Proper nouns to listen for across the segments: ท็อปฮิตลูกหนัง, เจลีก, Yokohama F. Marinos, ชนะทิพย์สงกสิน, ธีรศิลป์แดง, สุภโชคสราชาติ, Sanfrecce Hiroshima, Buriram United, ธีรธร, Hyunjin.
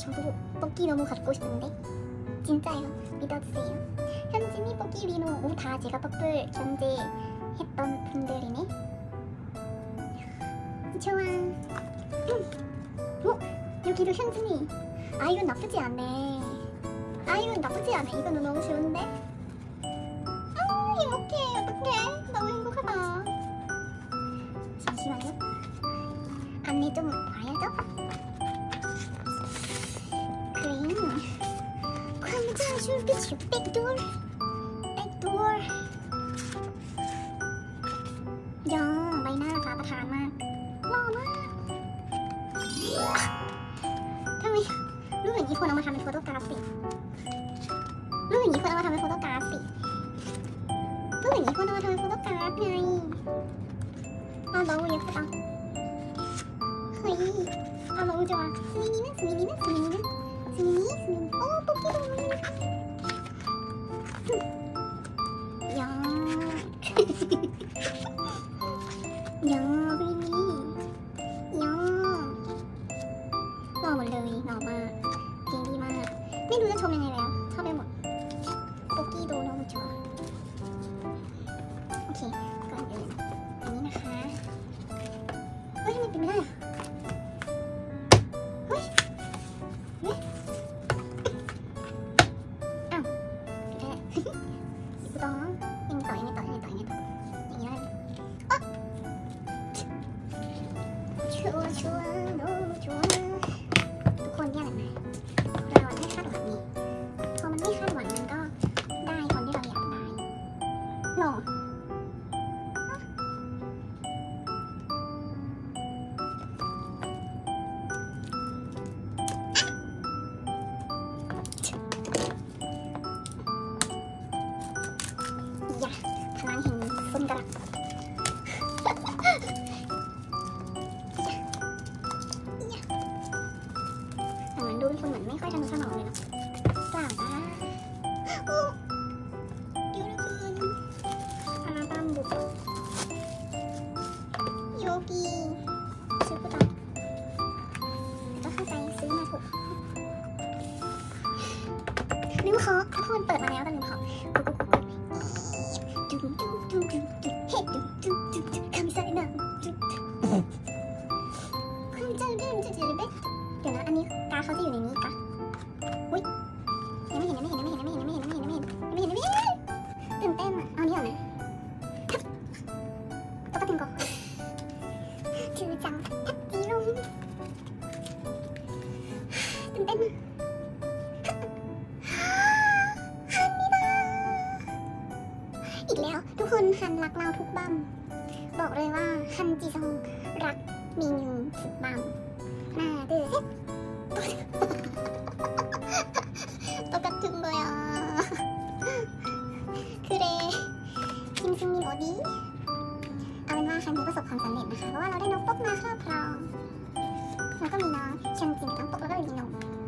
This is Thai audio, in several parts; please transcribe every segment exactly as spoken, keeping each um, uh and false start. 저도 뽑기 너무 갖고 싶은데 진짜요. 믿어주세요. 현진이 뽑기 위로 모두 다 제가 뽑을 견제했던 분들이네. 좋아. 어? 여기도 현진이. 아 이건 나쁘지 않네. 아 이건 나쁘지 않아. 이건 너무 좋은데? 아 행복해. 어떡해. 너무 행복하다. 잠시만요. 안내 좀 봐야죠. Sure, get your big door, big door. ยอใบหน้าขาประทานมากหล่อมากทำไมรู้อย่างนี้ควรเอามาทำเป็นโฟโต้กราฟสิรู้อย่างนี้ควรเอามาทำเป็นโฟโต้กราฟสิรู้อย่างนี้ควรเอามาทำเป็นโฟโต้กราฟไงเอาเราเยอะจังเฮ้ยเอาเราจังสมินีนะสมินีนะสมินีนะสมินีสมินีโอ้ปุ๊กกี้ดู현 진이랑 뽀뽀를 이놈.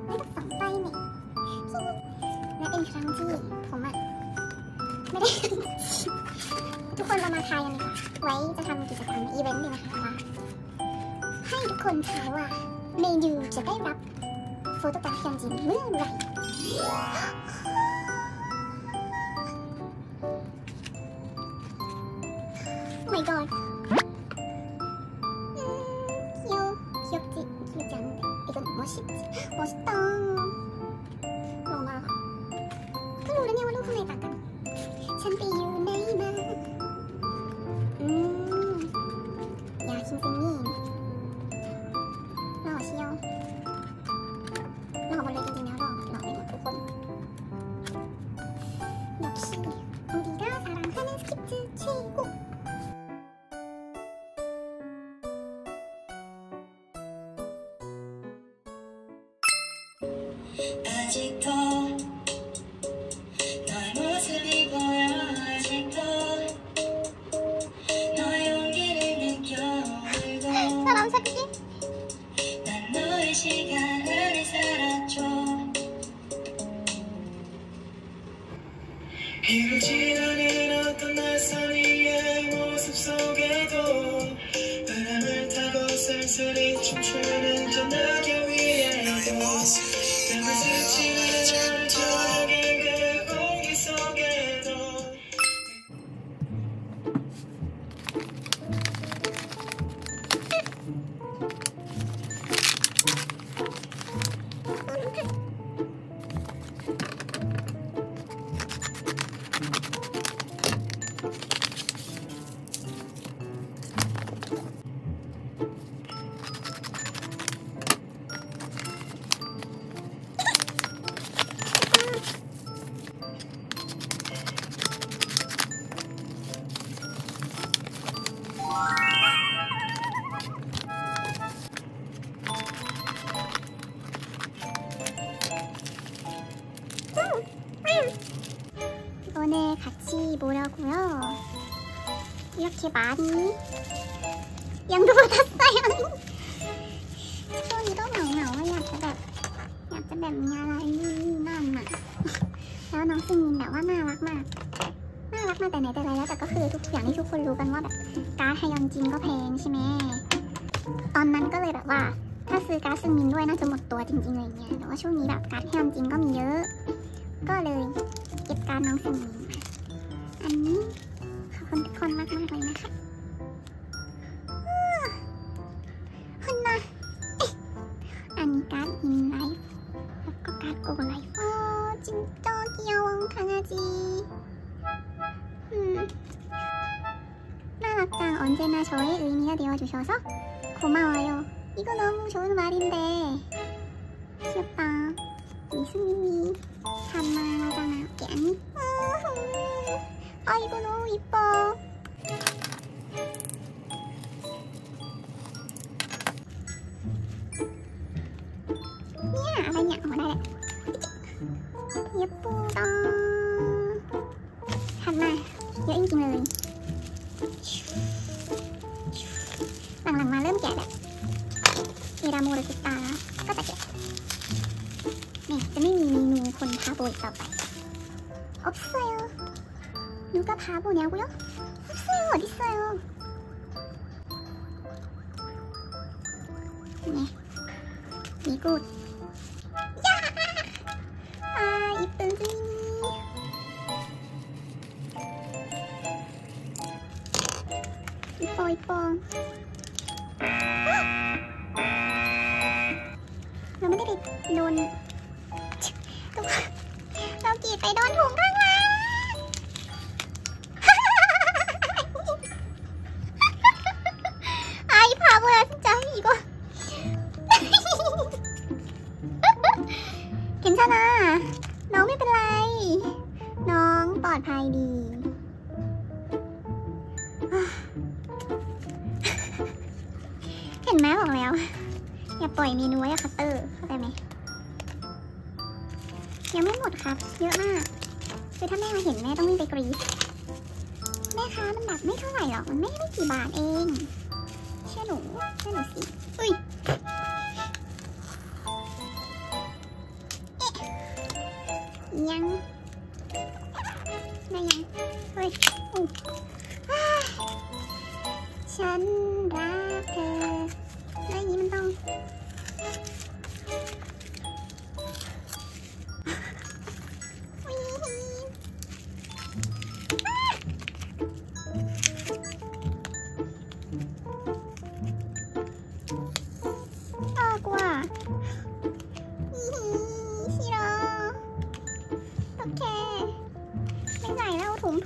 내가 썸바이네. และเป็นครั้งที่ผมอ่ะไม่ได้ ทุกคนเรามาทายกันนะคะไว้จะทำกิจกรรมอีเวนต์หนึ่งนะคะให้ทุกคนทายว่าเมนูจะได้รับโฟโต้การ์ดเฮียนจินเมื่อไหร่ไม่ก่อน사람 찾기? 난 너의 시간을 살았죠. 이루지 않은 어떤 낯선 이의 모습 속에도 바람을 타고 쓸쓸히 춤추는 저 낙엽 위에도 땀을 스치는 나를 저녁인 그 공기 속에도 오늘 같이 보려고요. 이렇게 많이 연구 받았어요. 손이 너무 나와요. 약간 약간 맵냐라니나나. แล้วน้องซิงแบบว่าน่ารักมากน่ารักมากแต่ไหนแต่ไรแล้วแต่ก็คือทุกอย่างที่ทุกคนรู้กันว่าแบบการ์ดฮยอนจินก็แพงใช่ไหมตอนนั้นก็เลยแบบว่าถ้าซื้อการ์ดซึ่งมินด้วยน่าจะหมดตัวจริงๆเลยเนี่ยแต่ว่าช่วงนี้แบบการ์ดฮยอนจินก็มีเยอะก็เลยเก็บการน้องสมิงอันนี้ขอบคุณทุกคนมากมากเลยนะคะคุณนะอันนี้การ์ดอินไลฟ์แล้วก็การ์ดโกไลฟ์อ๋อจิงโจ้เกียววังคานาจิน่ารักจัง언제나 저의 의미가 되어주셔서 고마워요 이거 너무 좋은 말인데 귀엽다 우리승민이 단말하잖아 아니? 아 이거 너무 이뻐 이야 아니야 뭐라 그래 예쁘다 단말 이거 인기는 랑랑랑 름깨 이라모를 듣다 까딱해จะไม่มีเมนูคนพาโบอีกต่อไป없어요 누가พาโบ냐고요 없어요 어딨어요 네 이곳야아이쁜승민이이뻐이뻐เราไม่ได้โดนเรากีดไปโดนถุงข้างล่างไอ้พาเวอร์จะให้อีกว่าเห็นชนะน้องไม่เป็นไรน้องปลอดภัยดีเห็นไหมบอกแล้วอย่าปล่อยเมนูไว้อะคัตเตอร์เข้าใจไหมยังไม่หมดครับเยอะมากคือถ้าแม่มาเห็นแม่ต้องวิ่งไปกรีดแม่คะมันแบบไม่เท่าไหร่หรอกมันไม่ไม่กี่บาทเองเชื่อหนูเชื่อหนูสิอุ้ย ยังไม่ยังเฮ้ยฉันรักเธอแล้วอย่างนี้มันต้อง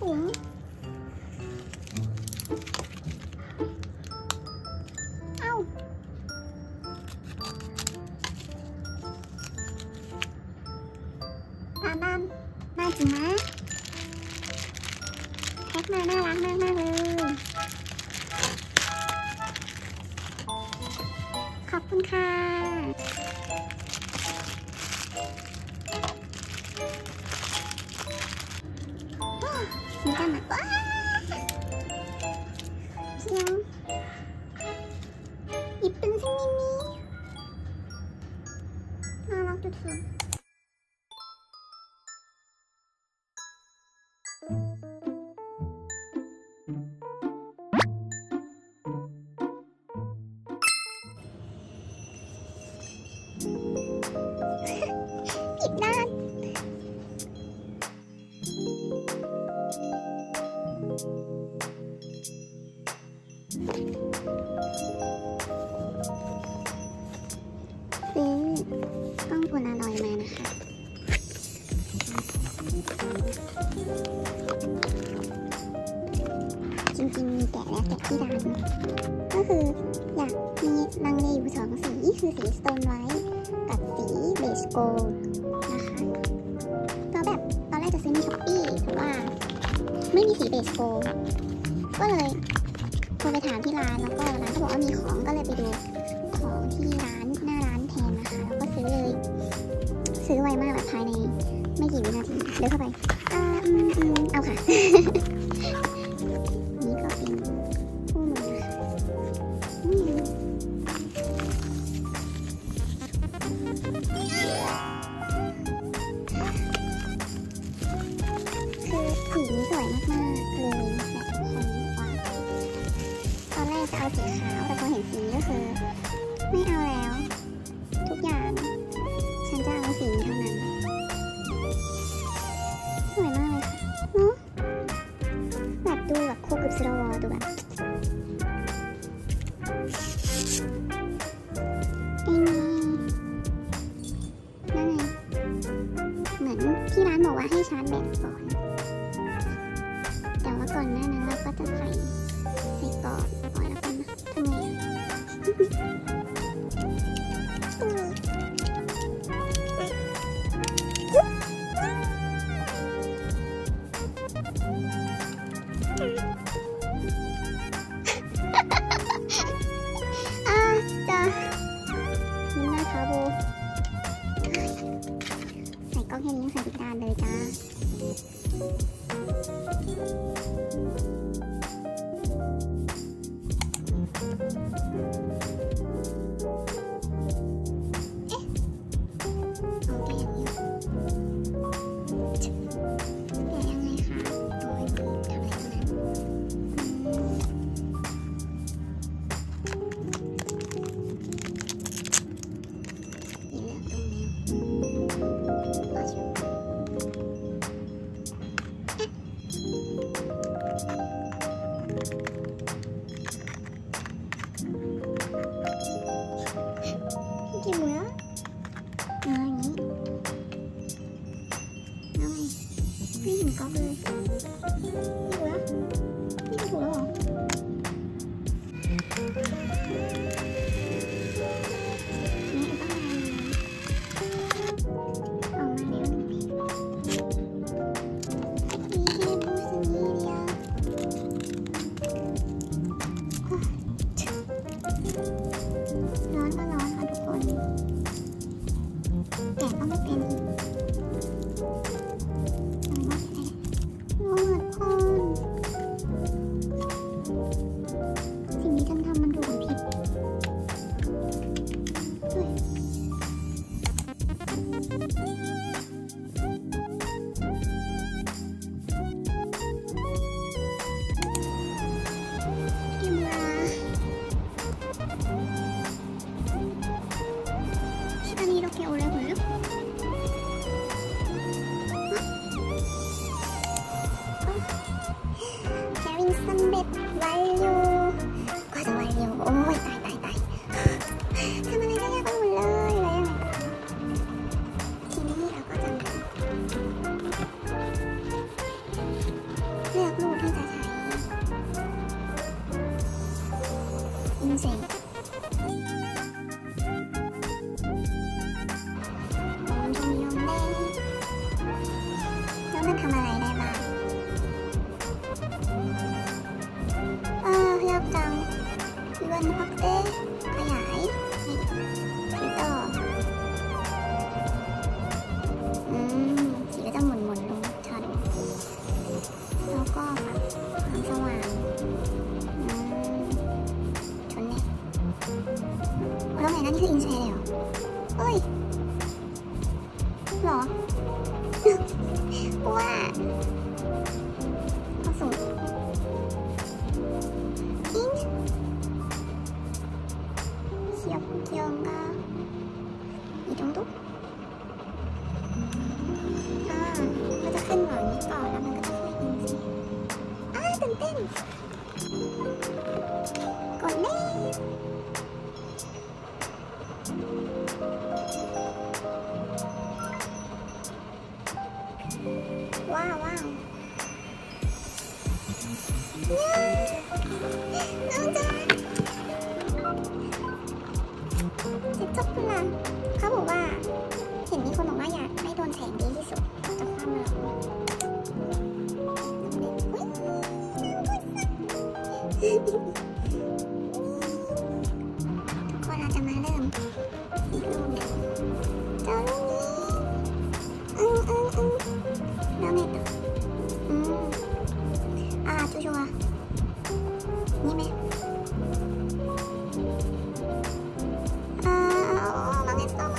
ถุงเอ้าตาบ้านมาจริงนะแพ็คมาน่ารักมากมากเลยขอบคุณค่ะมีกันนะว้าเชียงอีปุ่นซึ่งมีมีน่ารักจุดสุดอีกด้านซื้อกล้องโพลารอยด์มานะคะจริงๆมีแกะแล้วแกะที่ร้านก็คืออยากมีลังเลอยู่สองสีคือสีสโตนไวท์กับสีเบจโกลด์นะคะก็แบบตอนแรกจะซื้อในช้อปปี้แต่ว่าไม่มีสีเบจโกลด์ก็เลยโทรไปถามที่ร้านแล้วก็ร้านเขาบอกว่ามีของก็เลยไปดูของที่ร้านหน้าร้านแทนนะคะแล้วก็ซื้อเลยซื้อไวมากแบบภายในไม่กี่วินาทีเดินเข้าไปอ่าอืมอืมเอาค่ะ นี่ก็เป็นคู่มือนะคะคือสีนี้สวยมากๆเลยจะเอาสีขาวแต่พอเห็นสีก็คือไม่เอาแล้วทุกอย่างฉันจะเอาสีเท่านั้นสวยมากเลยค่ะเนาะแบบดูแบบคู่กับสโลว์ดูแบบไอ้นี่นั่นไงเหมือนที่ร้านบอกว่าให้ชาร์จแบตก่อนแต่ว่าก่อนหน้านั้นเราก็จะใส่ใส่ก่อนเดี๋ยวเรานะคะโบใส่กล้องแค่นี้ใส่ติดตาเลยจ้า ทำอะไรได้บ้างเออเรียบจังยวนพักเต้ขยายไปต่ออืมสีก็จะหมุนหมุนลงช็อตแล้วก็ความสว่างอืมชนเนี่ยแล้วไงนั่นนี่คืออินเชลเหรอเอ้ยหรอว่าผสมอินเขียวเขียวก็อีตรงตุ๊กอ่ามันจะขึ้นหลังนี้ก่อนแล้วมันก็จะขึ้นอินสิอ่าตื่นเต้นกดเลยว้าวว้าวน้องจ๊ะเจ็บจบละเขาบอกว่าเห็นมีคนบอกว่าอยากให้โดนแสงดีที่สุดเราจะความเราทุกคนเราจะมาเริ่มอีกรูปหนึ่งเจ้าลูกนี้อืออืออือแล้วไงต่ออืมอ่าชัวร์นี่ไหมอ่าเราเล่นต่อไหม